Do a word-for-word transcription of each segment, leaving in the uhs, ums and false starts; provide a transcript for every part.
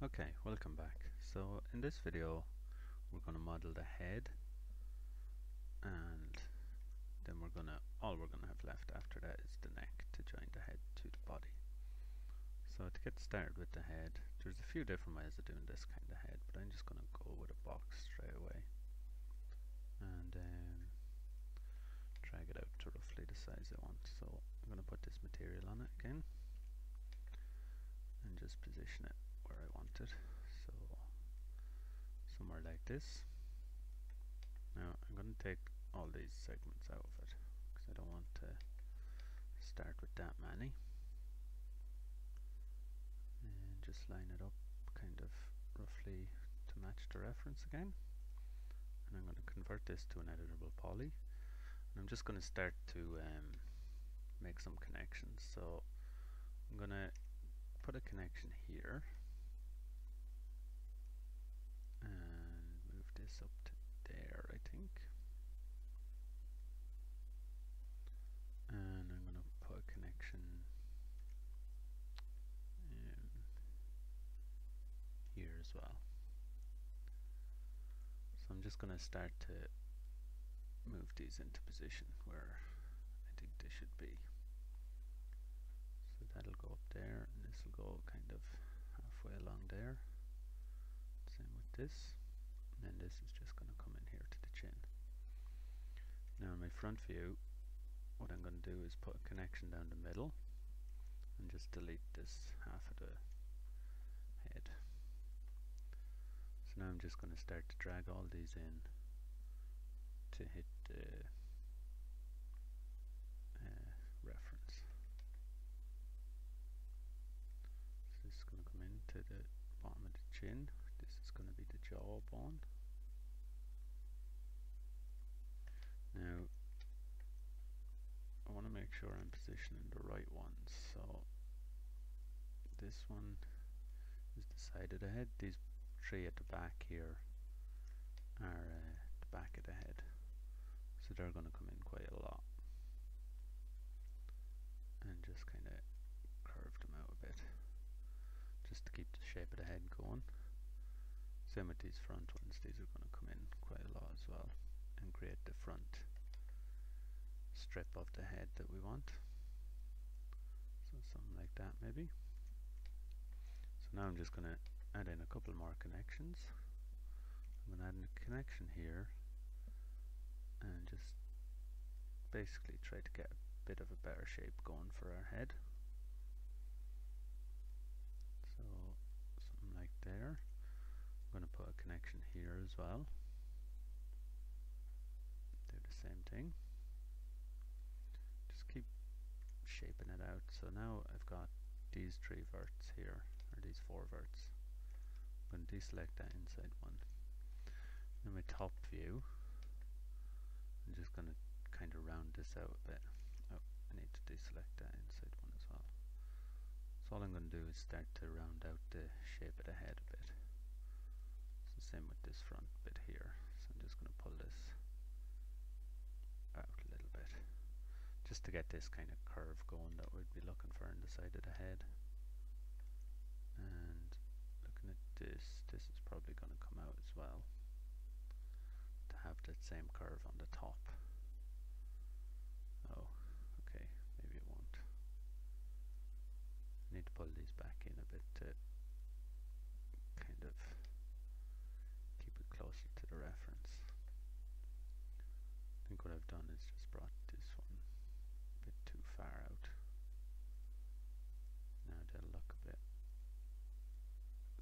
Okay, welcome back. So in this video we're going to model the head, and then we're going to all we're going to have left after that is the neck to join the head to the body. So to get started with the head, there's a few different ways of doing this kind of head, but I'm just going to go with a box straight away and um, drag it out to roughly the size I want. So I'm going to put this material on it again and just position it where I want it, so somewhere like this. Now I'm going to take all these segments out of it because I don't want to start with that many, and just line it up kind of roughly to match the reference again. And I'm going to convert this to an editable poly, and I'm just going to start to um, make some connections. So I'm going to put a connection here and move this up to there, I think, and I'm going to put a connection um, here as well. So I'm just going to start to move these into position where I think they should be. So that'll go up there, and this will go kind of halfway along there. Same with this, and then this is just going to come in here to the chin. Now in my front view, what I'm going to do is put a connection down the middle and just delete this half of the head. So now I'm just going to start to drag all these in to hit the uh, reference. This is going to come into the bottom of the chin. This is going to be the jawbone. Now I want to make sure I'm positioning the right ones. So this one is the side of the head. These three at the back here are uh, the back of the head, so they're going to come in quite a lot, and just kind of curve them out a bit just to keep the shape of the head going. Same with these front ones, these are going to come in quite a lot as well and create the front strip of the head that we want. So something like that maybe. So now I'm just going to add in a couple more connections. I'm going to add in a connection here and just basically try to get a bit of a better shape going for our head. So something like there. I'm going to put a connection here as well. Do the same thing. Just keep shaping it out. So now I've got these three verts here, or these four verts. I'm going to deselect that inside one. Now my top view, I'm just going to kind of round this out a bit. Oh, I need to deselect that inside one as well. So all I'm going to do is start to round out the shape of the head a bit. So same with this front bit here. So I'm just going to pull this out a little bit, just to get this kind of curve going that we'd be looking for in the side of the head. And looking at this, this is probably going to come out as well, to have that same curve on the top. Oh, okay, maybe it won't. Need to pull these back in a bit to kind of keep it closer to the reference. I think what I've done is just brought this one a bit too far out. Now they'll look a bit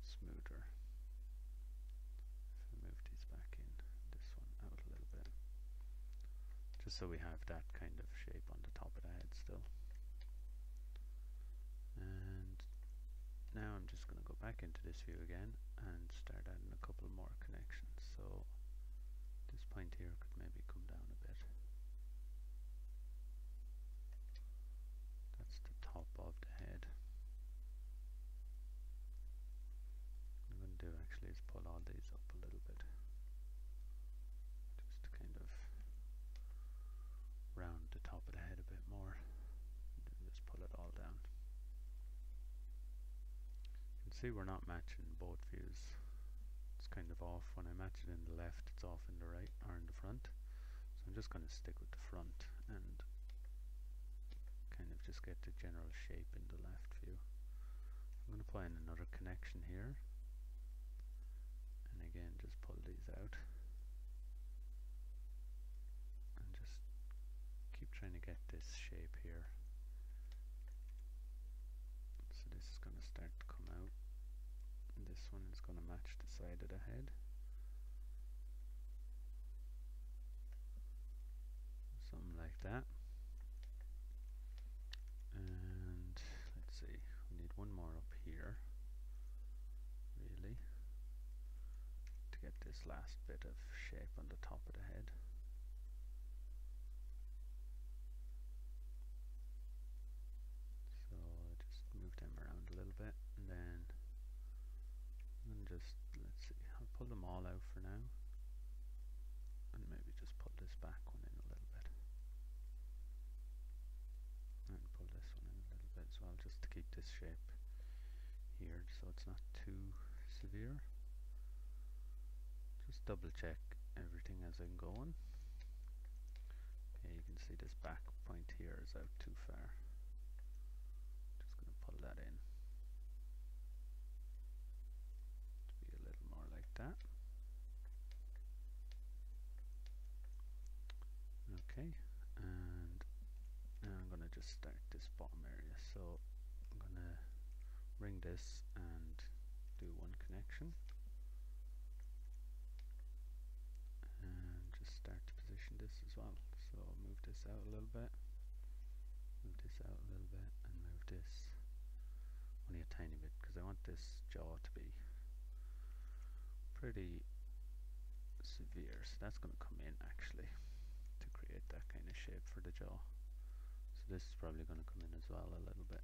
smoother if I move these back in, this one out a little bit, just so we have that kind of shape on the top of the head still. And now I'm just going to go back into this view again and start adding a couple more connections. So this point here could maybe come down a bit. That's the top of the head. What I'm going to do actually is pull all these up a little bit, just to kind of round the top of the head a bit more, and then just pull it all down. see we're not matching both views. It's kind of off. When I match it in the left, it's off in the right or in the front. So I'm just going to stick with the front and kind of just get the general shape in the left view. I'm going to apply in another connection here, and again just pull these out and just keep trying to get this shape here. So this is going to start to come out, and this one is going to match the side of the head. Something like that. And let's see, we need one more up here, really, to get this last bit of shape on the top of the head. So just move them around a little bit, and then I'm gonna just, let's see, I'll pull them all out for now, and maybe just pull this back one in a little bit. And pull this one in a little bit as well, just to keep this shape here so it's not too severe. Just double check everything as I'm going. Okay, you can see this back point here is out too far. Just going to pull that in to be a little more like that. Okay, and now I'm going to just start this bottom area, so I'm going to ring this and do one connection and just start to position this as well. So move this out a little bit, move this out a little bit, and move this only a tiny bit, because I want this jaw to be pretty severe, so that's going to come in actually to create that kind of shape for the jaw. So this is probably going to come in as well a little bit.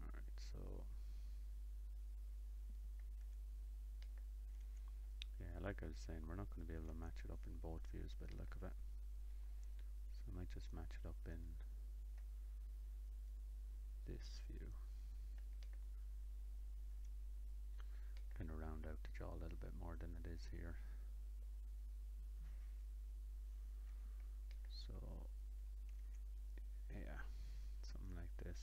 Alright, so yeah, like I was saying, we're not going to be able to match it up in both views by the look of it. So I might just match it up in this view. Kind of round out the jaw a little bit more than it is here. So yeah, something like this.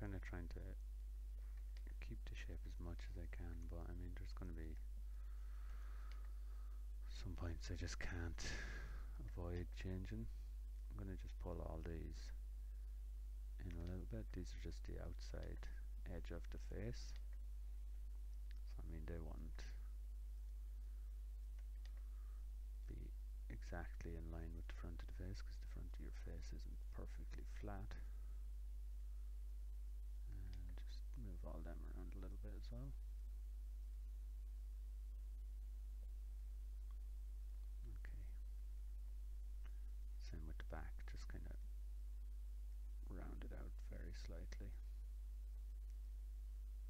Kind of trying to keep the shape as much as I can, but I mean, there's going to be some points I just can't avoid changing. I'm going to just pull all these in a little bit. These are just the outside edge of the face. So I mean, they won't be exactly in line with the front of the face, because the front of your face isn't perfectly flat. And just move all them around a little bit as well. Okay. Same with the back, just kind of round it out very slightly.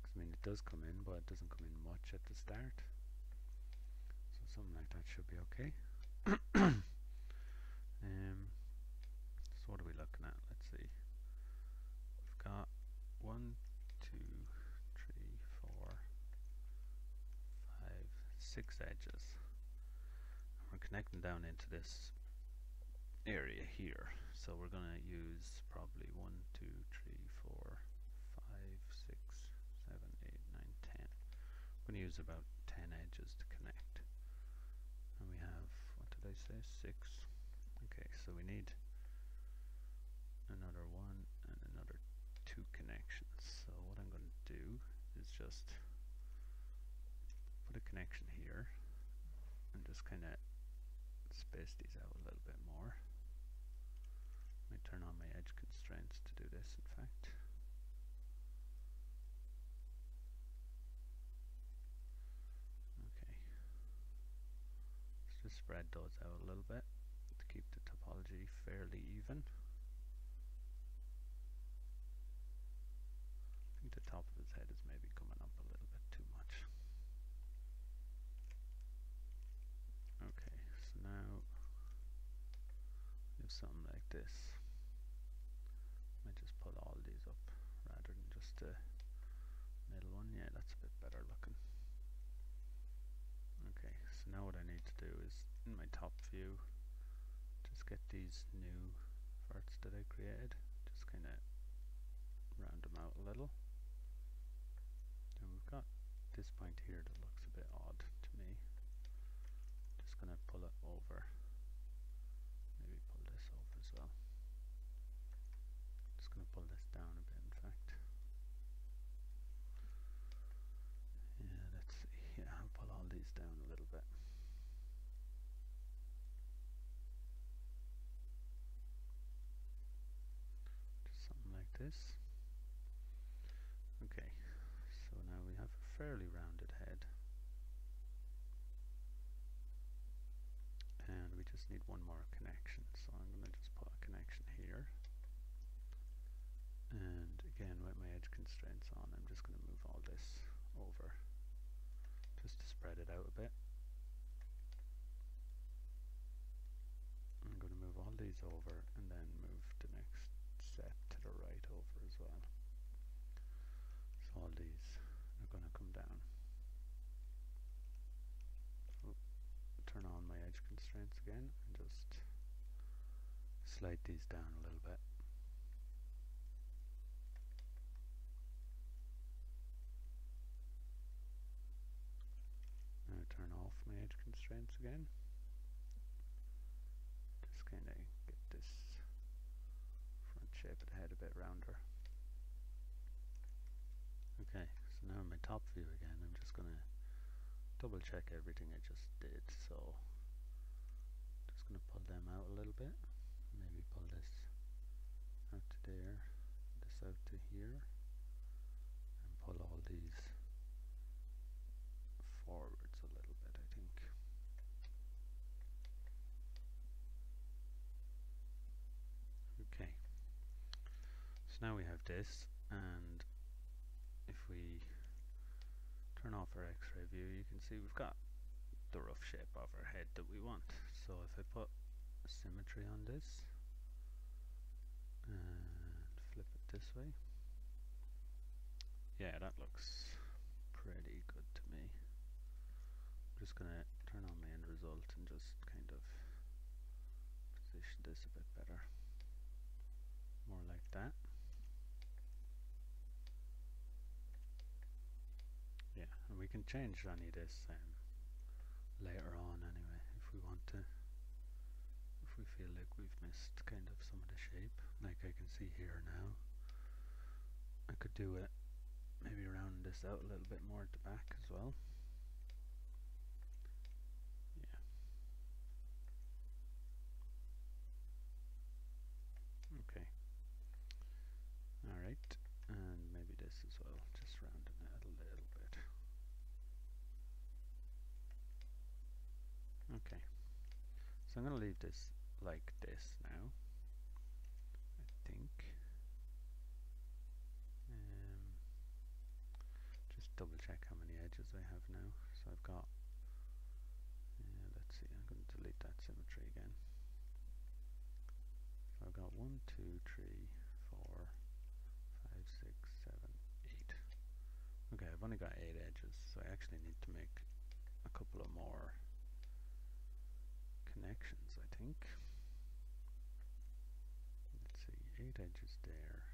Because I mean, it does come in, but it doesn't come in much at the start. So something like that should be okay. um, so what are we looking at? Let's see. We've got one, two, three, four, five, six edges. And we're connecting down into this area here. So we're going to use probably one, two, three, four, five, six, seven, eight, nine, ten. We're going to use about ten edges to connect. And we have, what did I say, six. Okay, so we need another one and another two connections. So what I'm going to do is just put a connection here and just kind of space these out a little bit more. I might turn on my edge constraints to do this, in fact. Okay. Just spread those out a little bit to keep the topology fairly even. I think the top of his head is maybe coming up a little bit too much. Okay, so now something like this. I might just pull all these up rather than just the middle one. Yeah, that's a bit better looking. Okay, so now what I need to do is, in my top view, just get these new verts that I created, just kind of round them out a little. And we've got this point here that looks a bit odd to me. Just gonna pull it over, maybe pull this over as well. Just gonna pull this down a bit, in fact. Yeah, let's see. Yeah, I'll pull all these down a little bit. Just something like this. Okay, so now we have a fairly rounded head. And we just need one more connection, so I'm going to just put a connection here. And again, with my edge constraints on, I'm just going to move all this over, just to spread it out a bit. I'm going to move all these over, and then move the next set to the right over as well. So all these are going to come down. Oop. Turn on my edge constraints again and just slide these down a little bit. Now turn off my edge constraints again. Just kind of get this front shape of the head a bit rounder. Okay, so now in my top view again, I'm just going to double check everything I just did, so just going to pull them out a little bit, maybe pull this out to there, this out to here, and pull all these forwards a little bit, I think. Okay, so now we have this, and if we turn off our x-ray view, you can see we've got the rough shape of our head that we want. So if I put symmetry on this and flip it this way, yeah, that looks pretty good to me. I'm just gonna turn on my end result and just kind of position this a bit better, more like that. Yeah, and we can change any of this um, later on anyway, if we want to, if we feel like we've missed kind of some of the shape, like I can see here now. I could do it, maybe round this out a little bit more at the back as well. Yeah. Okay. Alright. And maybe this as well, just rounding it out a little bit. Okay, so I'm going to leave this like this now, I think. Um, just double check how many edges I have now. So I've got, uh, let's see, I'm going to delete that symmetry again. So I've got one, two, three, four, five, six, seven, eight. Okay, I've only got eight edges, so I actually need to make a couple of more connections, I think. Let's see, eight edges there.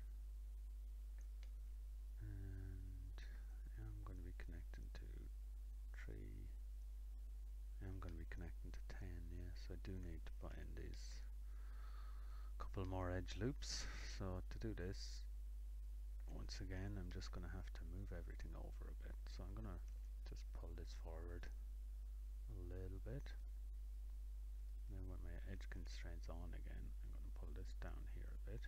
And I'm going to be connecting to three. I'm going to be connecting to ten, yeah, so I do need to put in these couple more edge loops. So to do this, once again, I'm just going to have to move everything over a bit. So I'm going to just pull this forward a little bit. And then with my edge constraints on again, I'm going to pull this down here a bit.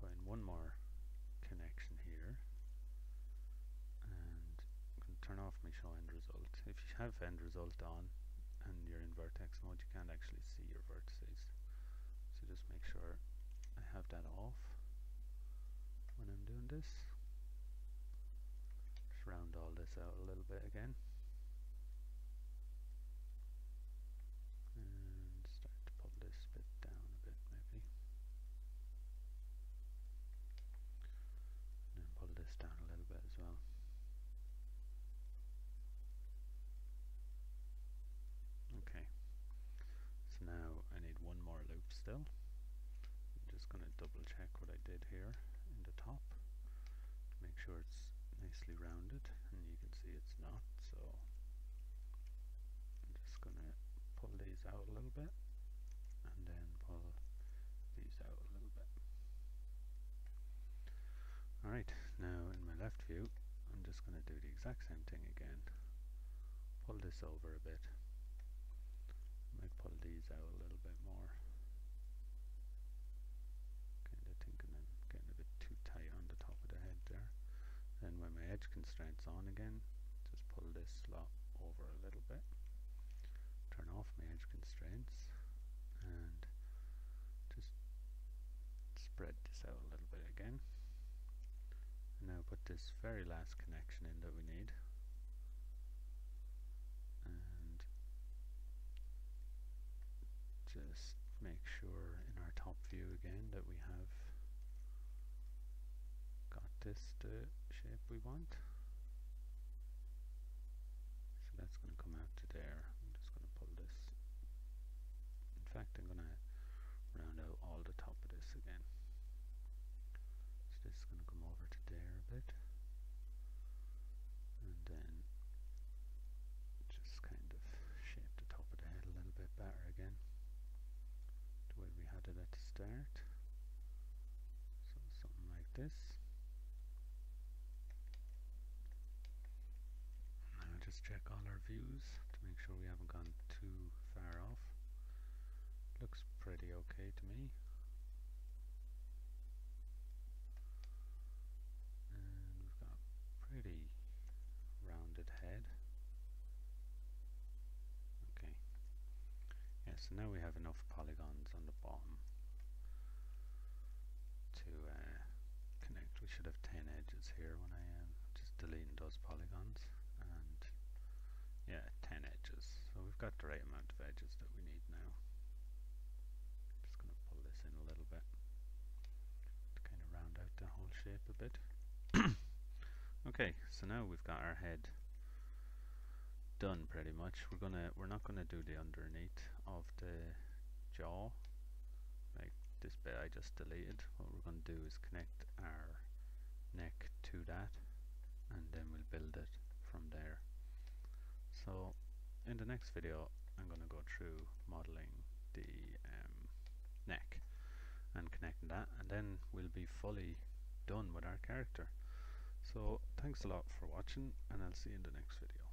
Put in one more connection here. And I'm going to turn off my show end result. If you have end result on and you're in vertex mode, you can't actually see your vertices. So just make sure I have that off when I'm doing this. Just round all this out a little bit again and start to pull this just going to double check what I did here in the top to make sure it's nicely rounded, and you can see it's not, so I'm just going to pull these out a little bit and then pull these out a little bit. Alright, now in my left view I'm just going to do the exact same thing again, pull this over a bit, might pull these out a little bit more. Kind of thinking I'm getting a bit too tight on the top of the head there. Then when my edge constraint's on again, just pull this slot over a little bit, turn off my edge constraints and just spread this out a little bit again. And now put this very last connection in that we need, and just make sure in our top view again that we have got this the shape we want. So that's going to come out to there. I'm just going to pull this. In fact, I'm going to round out all the top of this again. So this is going to come over to there a bit, and then just kind of shape the top of the head a little bit better again, the way we had it at the start. So something like this. Now just check all our views to make sure we haven't gone too far off. Looks pretty okay to me. And we've got a pretty rounded head. Okay. Yeah, so now we have enough polygons on the bottom to uh, connect. We should have ten edges here when I am um, just deleting those polygons, and yeah, ten edges. So we've got the right amount of edges that we need now. Just going to pull this in a little bit to kind of round out the whole shape a bit. Okay, so now we've got our head done pretty much. We're gonna we're not gonna do the underneath of the jaw, like this bit I just deleted. What we're gonna do is connect our neck to that, and then we'll build it from there. So in the next video I'm gonna go through modeling the um, neck and connecting that, and then we'll be fully done with our character. So thanks a lot for watching, and I'll see you in the next video.